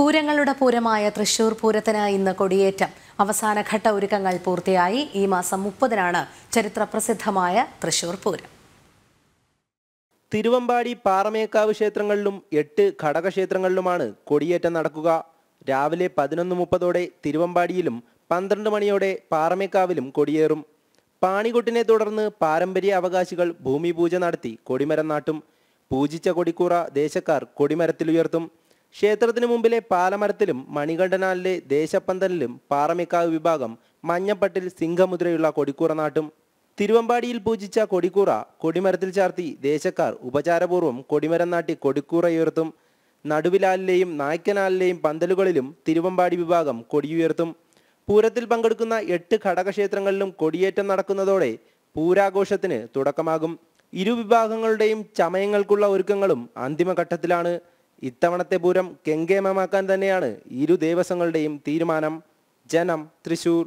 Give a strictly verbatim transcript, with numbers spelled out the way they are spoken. പൂരങ്ങളുടെ പൂരമായ തൃശ്ശൂർ പൂരത്തിന് ഇന്ന് കൊടിയേറ്റം. അവസാനഘട്ട ഒരുക്കങ്ങൾ പൂർത്തിയായി. ഈ മാസം മുപ്പതിനാണ് ചരിത്രപ്രസിദ്ധമായ തൃശ്ശൂർ പൂരം. തിരുവമ്പാടി പാറമേക്കാവ് ക്ഷേത്രങ്ങളിലും എട്ട് ഘടകക്ഷേത്രങ്ങളിലുമാണ് കൊടിയേറ്റം നടക്കുക. രാവിലെ പതിനൊന്ന് മുപ്പതോടെ തിരുവമ്പാടിയിലും പന്ത്രണ്ട് മണിയോടെ പാറമേക്കാവിലും കൊടിയേറും. പാണികൊട്ടിനെ തുടർന്ന് പാരമ്പര്യ അവകാശികൾ ഭൂമിപൂജ നടത്തി കൊടിമരം നാട്ടും. പൂജിച്ച കൊടിക്കൂറ ദേശക്കാർ കൊടിമരത്തിലുയർത്തും. ക്ഷേത്രത്തിന് മുമ്പിലെ പാലമരത്തിലും മണികണ്ഠനാലിലെ ദേശപ്പന്തലിലും പാറമേക്കാവ് വിഭാഗം മഞ്ഞപ്പട്ടിൽ സിംഹമുദ്രയുള്ള കൊടിക്കൂറ നാട്ടും. തിരുവമ്പാടിയിൽ പൂജിച്ച കൊടിക്കൂറ കൊടിമരത്തിൽ ചാർത്തി ദേശക്കാർ ഉപചാരപൂർവ്വം കൊടിമരം നാട്ടി കൊടിക്കൂറയുയർത്തും. നടുവിലാലിലെയും നായ്ക്കനാലിലെയും പന്തലുകളിലും തിരുവമ്പാടി വിഭാഗം കൊടിയുയർത്തും. പൂരത്തിൽ പങ്കെടുക്കുന്ന എട്ട് ഘടകക്ഷേത്രങ്ങളിലും കൊടിയേറ്റം നടക്കുന്നതോടെ പൂരാഘോഷത്തിന് തുടക്കമാകും. ഇരുവിഭാഗങ്ങളുടെയും ചമയങ്ങൾക്കുള്ള ഒരുക്കങ്ങളും അന്തിമഘട്ടത്തിലാണ്. ഇത്തവണത്തെ പൂരം കെങ്കേമമാക്കാൻ തന്നെയാണ് ഇരു ദേവസ്വങ്ങളുടെയും തീരുമാനം. ജനം, തൃശ്ശൂർ.